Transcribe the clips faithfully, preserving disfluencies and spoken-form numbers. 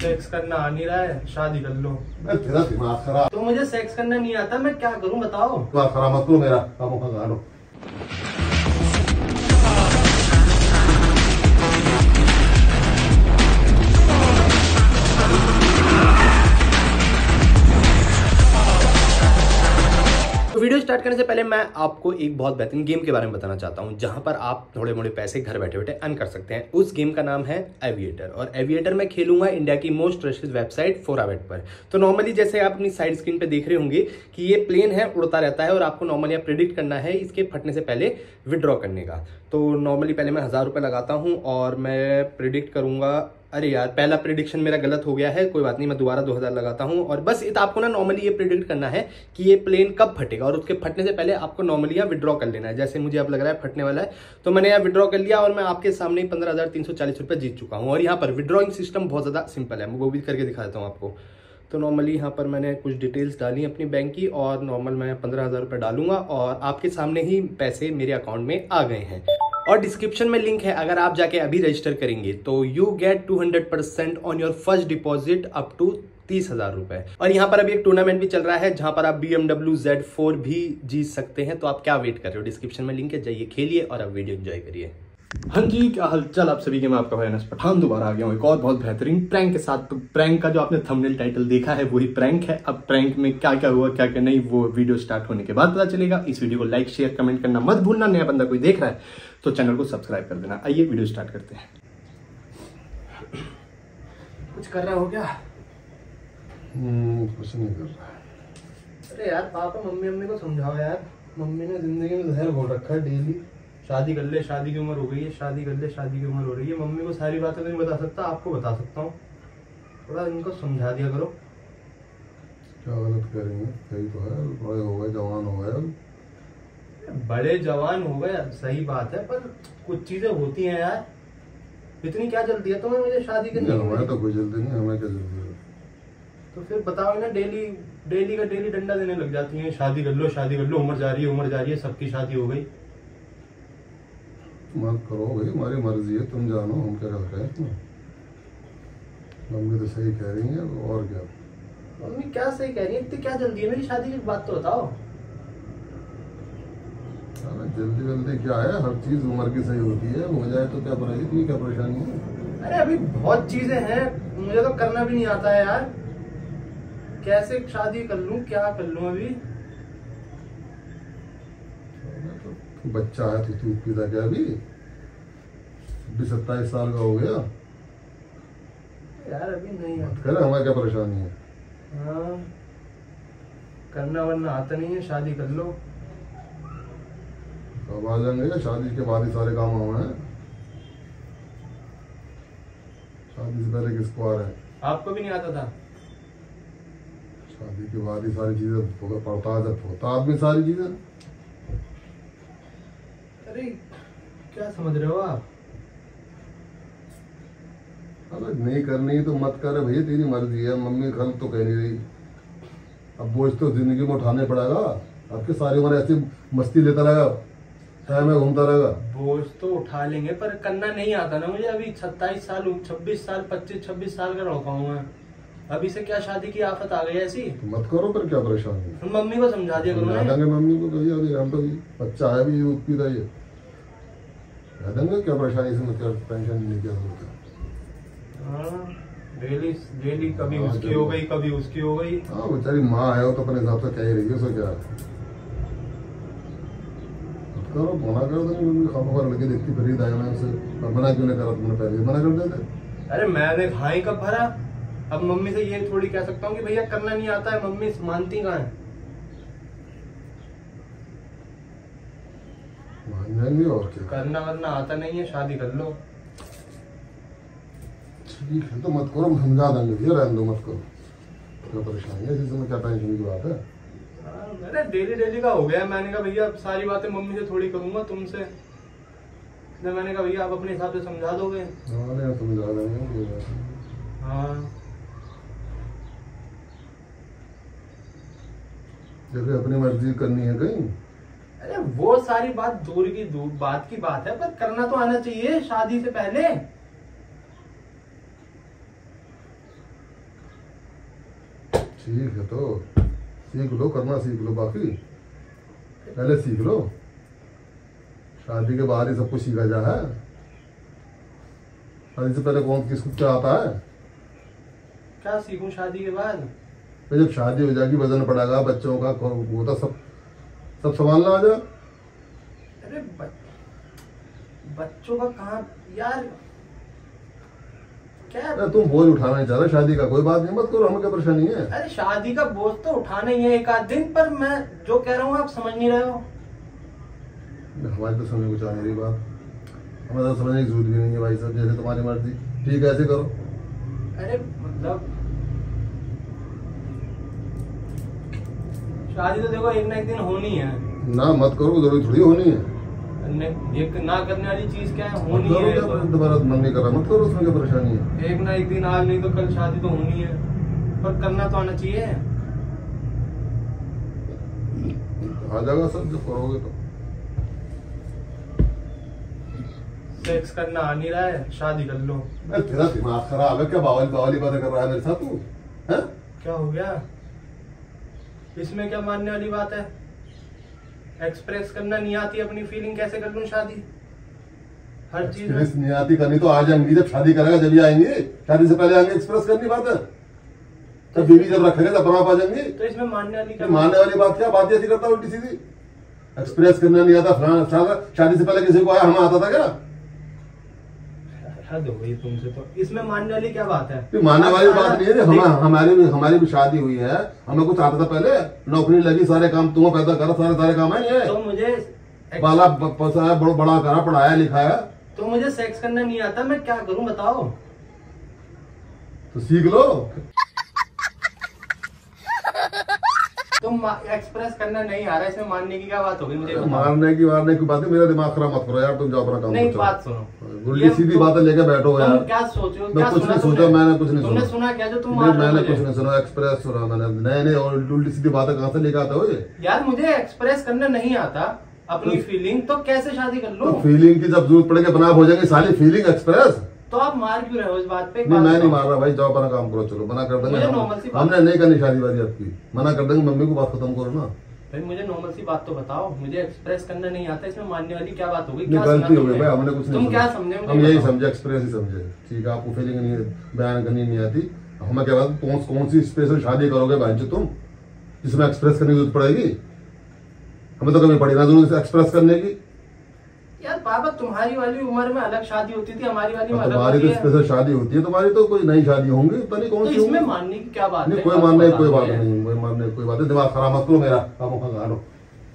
Sex करना आ नहीं रहा है, शादी कर लो। तेरा दिमाग खराब। तो मुझे सेक्स करना नहीं आता, मैं क्या करूं बताओ? दिमाग खराब मत करो मेरा, कामों का गाड़ो। वीडियो स्टार्ट करने से पहले मैं आपको एक बहुत बेहतरीन गेम के बारे में बताना चाहता हूं, जहां पर आप थोड़े मोड़े पैसे घर बैठे बैठे अर्न कर सकते हैं। उस गेम का नाम है एविएटर, और एविएटर मैं खेलूंगा इंडिया की मोस्ट ट्रस्टेड वेबसाइट फोराबेट पर। तो नॉर्मली जैसे आप अपनी साइड स्क्रीन पे देख रहे होंगे कि ये प्लेन है, उड़ता रहता है, और आपको नॉर्मली आप प्रेडिक्ट करना है इसके फटने से पहले विदड्रॉ करने का। तो नॉर्मली पहले मैं हज़ार रुपये लगाता हूँ और मैं प्रेडिक्ट करूँगा। अरे यार, पहला प्रेडिक्शन मेरा गलत हो गया है, कोई बात नहीं, मैं दोबारा दो हज़ार लगाता हूँ। और बस इत आपको ना नॉर्मली ये प्रेडिक्ट करना है कि ये प्लेन कब फटेगा, और उसके फटने से पहले आपको नॉर्मली यहाँ विड्रॉ कर लेना है। जैसे मुझे अब लग रहा है फटने वाला है, तो मैंने यहाँ विड्रॉ कर लिया और मैं आपके सामने पंद्रह हज़ार तीन सौ चालीस रुपये जीत चुका हूँ। और यहाँ पर विड्रॉइंग सिस्टम बहुत ज़्यादा सिंपल है, मैं वो भी करके दिखा देता हूँ आपको। तो नॉर्मली यहाँ पर मैंने कुछ डिटेल्स डाली अपनी बैंक की, और नॉर्मल मैं पंद्रह हज़ार रुपये डालूंगा और आपके सामने ही पैसे मेरे अकाउंट में आ गए हैं। और डिस्क्रिप्शन में लिंक है, अगर आप जाके अभी रजिस्टर करेंगे तो you get two hundred percent on your first deposit up to तीस हज़ार रुपये। और यहाँ पर अभी एक टूर्नामेंट भी चल रहा है जहाँ पर आप B M W Z four भी जीत सकते हैं। तो आप क्या वेट कर रहे हो, डिस्क्रिप्शन में लिंक है, जाइए खेलिए और आप वीडियो एंजॉय करिए। हाँ जी, क्या हालचाल आप सभी के। मैं आपका भाई अनस पठान दोबारा आ गया हूँ एक और बहुत बेहतरीन प्रैंक के साथ। तो प्रैंक का जो आपने थंबनेल टाइटल देखा है वही प्रैंक है। अब प्रैंक में क्या क्या हुआ क्या क्या नहीं, वो वीडियो स्टार्ट होने के बाद पता चलेगा। इस वीडियो को लाइक शेयर कमेंट करना मत भूलना। नया बंदा कोई देख रहा है तो चैनल को सब्सक्राइब कर देना। आइए वीडियो स्टार्ट करते हैं। कुछ कर रहा हो क्या? कुछ नहीं कर रहा। अरे यार, पापा मम्मी मम्मी को समझाओ यार। मम्मी ने जिंदगी में जहर घोल रखा है, डेली शादी कर ले, शादी की उम्र हो गई है, शादी कर ले, शादी की उम्र हो रही है। मम्मी को सारी बातें नहीं बता सकता, आपको बता सकता हूँ, थोड़ा इनको समझा दिया करो। क्या गलत करेंगे, सही तो है, बड़े हो गए, जवान हो गए। बड़े जवान हो गए, सही बात है, पर कुछ चीजें होती हैं यार। इतनी क्या जल्दी है तुम्हें मुझे शादी करनी? हमें तो कोई जल्दी नहीं, हमें क्या जल्दी है? तो फिर बताओ ना, डेली डेली का डेली डंडा देने लग जाती है, शादी कर लो, शादी कर लो, उम्र जा रही है, उम्र जा रही है, सबकी शादी हो गई। मत करो भाई, हमारी मर्जी है, तुम जानो, हम क्या कर रहे हैं। मम्मी तो सही कह रही है, और क्या? मम्मी क्या सही कह रही है, इतनी क्या जल्दी है? मेरी शादी की बात तो बताओ। अरे जल्दी जल्दी क्या है, हर चीज उम्र की सही होती है, हो जाए तो क्या परेशानी, तुम्हें क्या परेशानी है? अरे अभी बहुत चीजें हैं, मुझे तो करना भी नहीं आता है यार, कैसे शादी कर लूँ, क्या कर लूँ? अभी बच्चा है तो तू पिता क्या अभी छब्बीस सत्ताईस साल का हो गया यार, अभी नहीं मत कर, हमारे क्या परेशानी है? हाँ, करना वरना आता नहीं है, शादी कर लो। कब आ जाएंगे? शादी के बाद ही सारे काम हुए हैं, शादी से पहले किसको आ रहा है? आपको भी नहीं आता था? शादी के बाद ही सारी चीजें पड़ता है, होता आदमी सारी चीजें। अरे क्या समझ रहे हो आप? अरे नहीं करनी तो मत कर भैया, तेरी मर्जी है, मम्मी कल तो कह नहीं रही। अब बोझ तो जिंदगी में उठाने पड़ेगा, आपके सारी उम्र ऐसी मस्ती लेता रहेगा, चाहे मैं घूमता रहेगा। बोझ तो उठा लेंगे, पर करना नहीं आता ना मुझे। अभी सत्ताईस साल, छब्बीस साल, पच्चीस छब्बीस साल का लड़का हूँ मैं, अभी से क्या शादी की आफत आ गई ऐसी? तो मत करो, पर क्या परेशानी? तो मम्मी को समझा दिया करो। देंगे मम्मी को, कहिए अभी हम तो बच्चा है, भी दूध पीता है, देंगे, क्या परेशानी से, मतलब टेंशन नहीं क्या होता। हाँ, डेली डेली कभी उसकी हो गई, कभी उसकी हो गई। हाँ, बेचारी माँ है, वो तो अपने हिसाब से कह ही रही है, सो क्या करो, मना करो। तो मम्मी खामोखा लड़के देखती फिर दायना से, और मना क्यों नहीं करा तुमने? पहले मना कर देते। अरे मैंने हाँ ही कब भरा? अब मम्मी से ये थोड़ी कह सकता हूँ कि भैया करना नहीं आता है, मम्मी मानती कहाँ है? और क्या? करना वरना आता नहीं है, शादी कर लो। ठीक है तो मत करो, समझा देंगे भैया, रहने दो, मत करो, क्या परेशानी है इससे, में क्या टेंशन की बात है? अरे डेली डेली का हो गया, मैंने कहा भैया अब सारी बातें मम्मी से थोड़ी करूंगा, तुमसे। मैंने कहा भैया आप अपने हिसाब से समझा दोगे? समझा देंगे। हाँ, जैसे अपनी मर्जी करनी है कहीं। अरे वो सारी बात दूर की दूर बात की बात है, पर करना तो आना चाहिए शादी से पहले। सीख तो सीख लो, करना सीख लो, बाकी पहले सीख लो। शादी के बाद ही सब कुछ सीखा जा है। शादी से पहले कौन किसको क्या आता है? क्या सीखूं शादी के बाद? जब शादी हो जाएगी वजन पड़ेगा, बच्चों का होता सब सब संभालना आ जाए। अरे ब... बच्चों का कहाँ यार क्या? अरे तुम बोझ उठाना नहीं चाह रहे शादी का? कोई बात नहीं, मत करो, हमें क्या परेशानी है। अरे शादी का बोझ तो उठाना ही है एक आध दिन, पर मैं जो कह रहा हूँ आप समझ नहीं रहे हो। हमारी तो समझ कुछ आ नहीं रही बात, हमें तो समझने की जरूरत भी नहीं है भाई साहब। जैसे तुम्हारी मर्जी, ठीक है ऐसे करो। अरे मतलब शादी तो देखो एक ना एक दिन होनी है ना, मत करो, जरूरी थोड़ी होनी है। एक ना करने वाली चीज क्या है? होनी है, दोबारा मन नहीं कर रहा, मत करो, उसमें क्या परेशानी है? एक ना एक दिन, आज नहीं तो कल शादी तो होनी है, पर करना तो आना चाहिए। आ जाएगा सब जब करोगे तो। सेक्स करना आ नहीं रहा है, शादी कर लो। तेरा दिमाग खराब है क्या? बावली बावली बातें कर रहा है मेरे साथ तू? है क्या हो गया इसमें? क्या मानने वाली बात है? एक्सप्रेस करना नहीं आती अपनी फीलिंग, कैसे कर लूं शादी? हर चीज नहीं आती करनी, तो आ जाएंगी जब शादी करेगा, जब आएंगे। शादी से पहले आएंगे, एक्सप्रेस करनी बात है। जब बीवी जब रखेगा तब आप आ जाएंगे। तो इसमें मानने वाली क्या? मानने वाली बात क्या? बात ऐसी करता उल्टी सीधी। एक्सप्रेस करना नहीं आता, शादी से पहले किसी को आया हम आता था क्या? हद हो गई तुमसे तो। इसमें मानने वाली क्या बात है? मानने वाली बात नहीं है। हम, हमारे भी हमारी भी शादी हुई है, हमें कुछ आता था पहले, नौकरी लगी, सारे काम तुम पैदा करा, सारे सारे काम है। तो मुझे बाला पसा बड़, बड़ा करा, पढ़ाया लिखाया, तो मुझे सेक्स करना नहीं आता, मैं क्या करूं बताओ? तो सीख लो। तुम एक्सप्रेस करना नहीं आ रहा, इसमें मानने की क्या बात हो गई? मुझे मारने की मारने की बात है, मेरा दिमाग खराब मत करो यार, तुम जाओ अपना काम। नहीं बात सुनो, गुल्ली सीधी बातें लेके बैठो यार। क्या सोचो? मैं कुछ नहीं सोचा, मैंने कुछ नहीं सुना। तुमने सुना क्या जो तुम मार रहे हो? मैंने कुछ नहीं सुना, एक्सप्रेस सुना मैंने। नए नए और उल्टी सीधी बातें कहां से लेके आता हो ये? यार मुझे एक्सप्रेस करना नहीं आता अपनी फीलिंग, तो कैसे शादी कर लूं? फीलिंग की जब जरूरत पड़ेगी बना हो जाएगी सारी फीलिंग एक्सप्रेस। तो आप मार क्यों रहे हो इस बात पे? नहीं, मैं नहीं मार रहा भाई, जाओ अपना काम करो, चलो मना कर देंगे। हमने नहीं करनी शादीवादी आपकी, मना कर देंगे। मम्मी को बात खत्म करो ना भाई, मुझे नॉर्मल सी बात तो बताओ। मुझे एक्सप्रेस करना नहीं आता, इसमें मानने वाली क्या बात हो गई? गलती हो गई भाई, हमने कुछ नहीं। तुम क्या समझे? हम यही समझे, एक्सप्रेस ही समझे। ठीक है, आपको फीलिंग नहीं बयान करनी नहीं आती, हमें क्या बात? कौन कौन सी स्पेशल शादी करोगे भाई जो तुम, जिसमें एक्सप्रेस करने की जरूरत पड़ेगी? हमें तो कभी पड़ी ना जरूरत एक्सप्रेस करने की। यार पापा, तुम्हारी वाली उम्र में अलग शादी होती थी, हमारी वाली में अलग। तुम्हारी तो स्पेशल शादी होती है, तुम्हारी तो कोई नई शादी होंगी, पता नहीं कौन सी। इसमें मानने की क्या बात है? कोई मानने कोई बात नहीं, कोई मानने कोई बात है। दिमाग खराब मत करो मेरा, कामों का गालो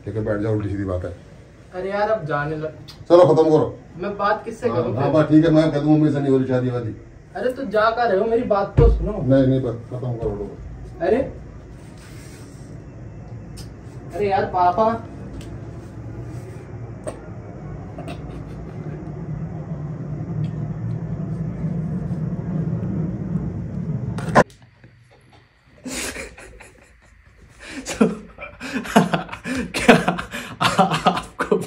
लेके बैठ जाओ, उल्टी सीधी बात है। अरे यार अब जाने लग, चलो खत्म करो। मैं बात किससे करूं? हां बात ठीक है, मैं कह दूं मम्मी से नहीं होली शादी वादी। अरे तो जा का रहे हो, मेरी बात तो सुनो। नहीं नहीं बस खत्म करो लो। अरे अरे यार पापा, क्या आपको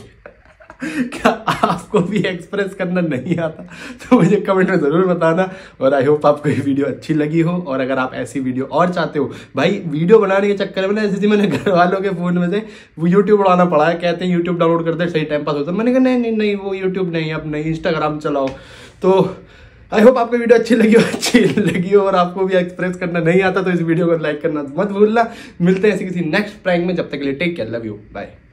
क्या आपको भी एक्सप्रेस करना नहीं आता? तो मुझे कमेंट में ज़रूर बताना। और आई होप आपको ये वीडियो अच्छी लगी हो। और अगर आप ऐसी वीडियो और चाहते हो भाई, वीडियो बनाने के चक्कर में ना, जैसे मैंने घर वालों के फ़ोन में से वो यूट्यूब उड़ाना पड़ा है, कहते हैं यूट्यूब डाउनलोड करते हैं, सही टाइम पास होता है। मैंने कहा नहीं नहीं नहीं, वो यूट्यूब नहीं, आप नहीं इंस्टाग्राम चलाओ। तो आई होप आपको वीडियो अच्छी लगी हो अच्छी लगी हो और आपको भी एक्सप्रेस करना नहीं आता तो इस वीडियो को लाइक करना मत भूलना। मिलते हैं ऐसे किसी नेक्स्ट प्रैंक में, जब तक के लिए take care, love you, bye.